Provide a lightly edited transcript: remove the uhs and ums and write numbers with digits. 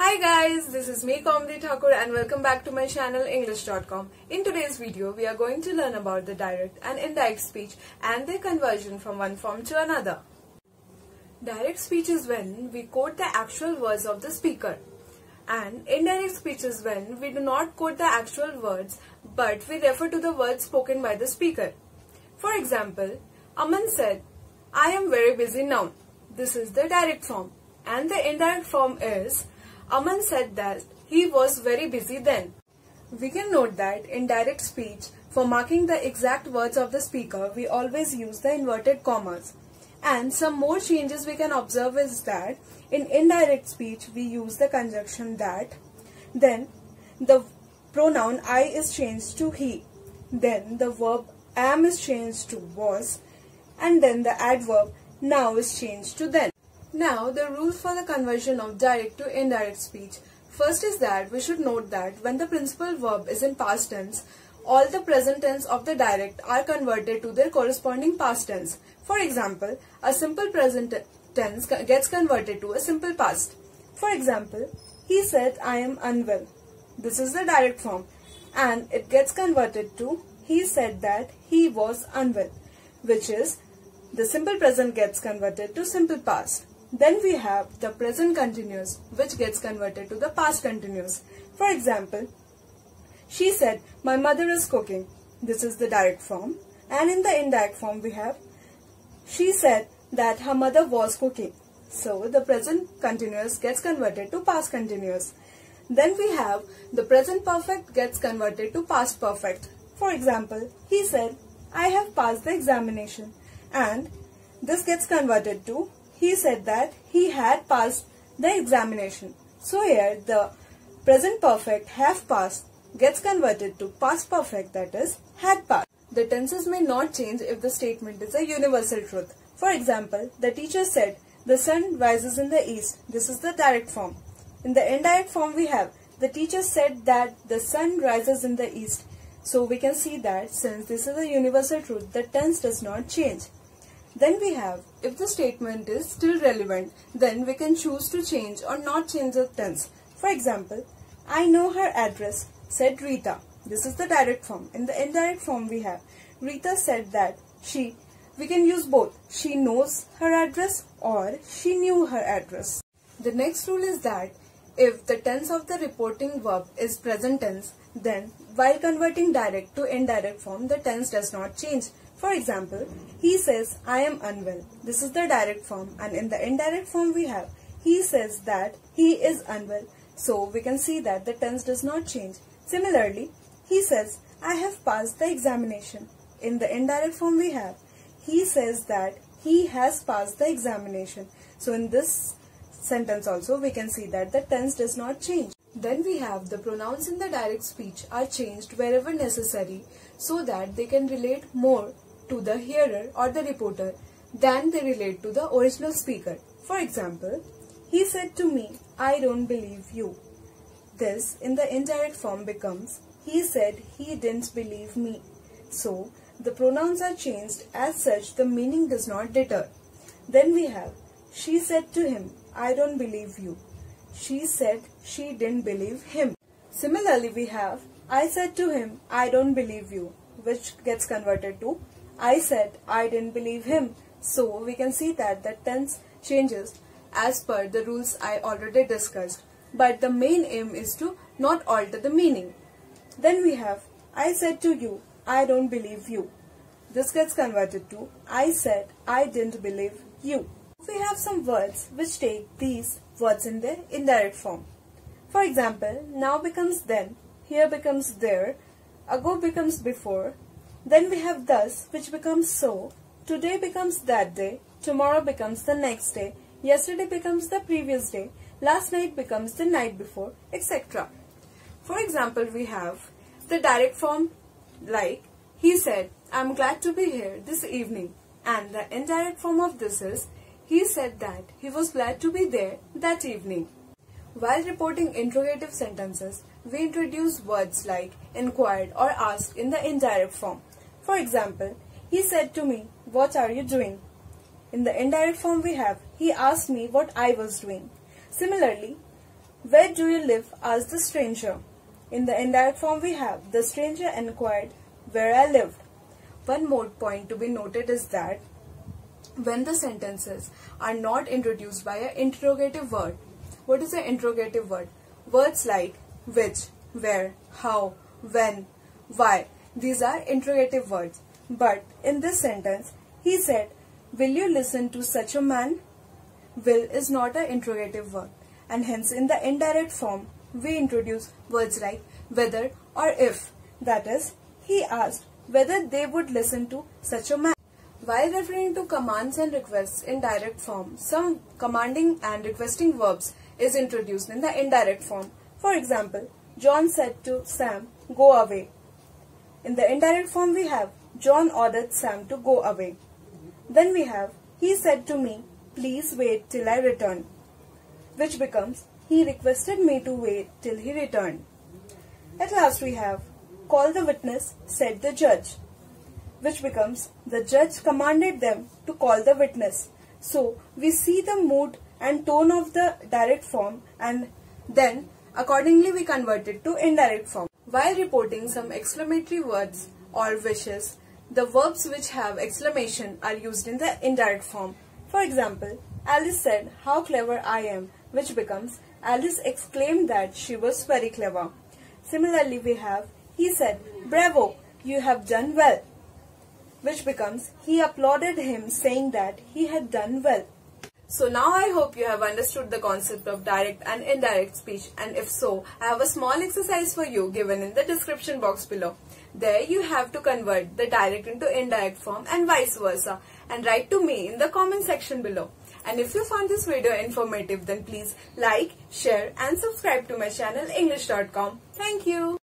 Hi guys, this is me Komri Thakur and welcome back to my channel English.com. In today's video, we are going to learn about the direct and indirect speech and their conversion from one form to another. Direct speech is when we quote the actual words of the speaker, and indirect speech is when we do not quote the actual words but we refer to the words spoken by the speaker. For example, Aman said, "I am very busy now." This is the direct form, and the indirect form is Aman said that he was very busy then. We can note that in direct speech, for marking the exact words of the speaker, we always use the inverted commas. And some more changes we can observe is that in indirect speech, we use the conjunction that. Then the pronoun I is changed to he. Then the verb am is changed to was. And then the adverb now is changed to then. Now, the rules for the conversion of direct to indirect speech. First is that we should note that when the principal verb is in past tense, all the present tense of the direct are converted to their corresponding past tense. For example, a simple present tense gets converted to a simple past. For example, he said, "I am unwell." This is the direct form and it gets converted to he said that he was unwell, which is the simple present gets converted to simple past. Then we have the present continuous, which gets converted to the past continuous. For example, she said, "My mother is cooking." This is the direct form. And in the indirect form we have, she said that her mother was cooking. So the present continuous gets converted to past continuous. Then we have the present perfect gets converted to past perfect. For example, he said, "I have passed the examination." And this gets converted to he said that he had passed the examination. So here the present perfect have passed gets converted to past perfect, that is had passed. The tenses may not change if the statement is a universal truth. For example, the teacher said, "The sun rises in the east." This is the direct form. In the indirect form we have, the teacher said that the sun rises in the east. So we can see that since this is a universal truth, the tense does not change. Then we have, if the statement is still relevant, then we can choose to change or not change the tense. For example, "I know her address," said Rita. This is the direct form. In the indirect form we have, Rita said that she. We can use both, she knows her address or she knew her address. The next rule is that if the tense of the reporting verb is present tense, then while converting direct to indirect form, the tense does not change. For example, he says, "I am unwell." This is the direct form, and in the indirect form we have, he says that he is unwell. So we can see that the tense does not change. Similarly, he says, "I have passed the examination." In the indirect form we have, he says that he has passed the examination. So in this sentence also we can see that the tense does not change. Then we have the pronouns in the direct speech are changed wherever necessary so that they can relate more to the hearer or the reporter than they relate to the original speaker. For example, he said to me, "I don't believe you." This in the indirect form becomes, he said he didn't believe me. So the pronouns are changed, as such the meaning does not deter. Then we have, she said to him, "I don't believe you." She said she didn't believe him. Similarly, we have, I said to him, "I don't believe you," which gets converted to, I said I didn't believe him. So we can see that the tense changes as per the rules I already discussed. But the main aim is to not alter the meaning. Then we have, I said to you, "I don't believe you." This gets converted to, I said I didn't believe you. We have some words which take these words in their indirect form. For example, now becomes then, here becomes there, ago becomes before. Then we have thus, which becomes so, today becomes that day, tomorrow becomes the next day, yesterday becomes the previous day, last night becomes the night before, etc. For example, we have the direct form like, he said, "I'm glad to be here this evening," and the indirect form of this is, he said that he was glad to be there that evening. While reporting interrogative sentences, we introduce words like inquired or asked in the indirect form. For example, he said to me, "What are you doing?" In the indirect form we have, he asked me what I was doing. Similarly, Where do you live? Asked the stranger. In the indirect form we have, the stranger inquired where I lived. One more point to be noted is that when the sentences are not introduced by an interrogative word. What is an interrogative word? Words like which, where, how, when, why. These are interrogative words. But in this sentence, he said, will you listen to such a man? Will is not an interrogative word. And hence in the indirect form, we introduce words like whether or if. That is, he asked whether they would listen to such a man. While referring to commands and requests in direct form, some commanding and requesting verbs is introduced in the indirect form. For example, John said to Sam, go away. In the indirect form we have, John ordered Sam to go away. Then we have, he said to me, please wait till I return, which becomes, he requested me to wait till he returned. At last we have, call the witness, said the judge, which becomes the judge commanded them to call the witness. So we see the mood and tone of the direct form and then accordingly we convert it to indirect form. While reporting some exclamatory words or wishes, the verbs which have exclamation are used in the indirect form. For example, Alice said, how clever I am, which becomes, Alice exclaimed that she was very clever. Similarly we have, he said, bravo, you have done well, which becomes, he applauded him saying that he had done well. So now I hope you have understood the concept of direct and indirect speech, and if so, I have a small exercise for you given in the description box below. There you have to convert the direct into indirect form and vice versa, and write to me in the comment section below. And if you found this video informative, then please like, share and subscribe to my channel English.com. Thank you.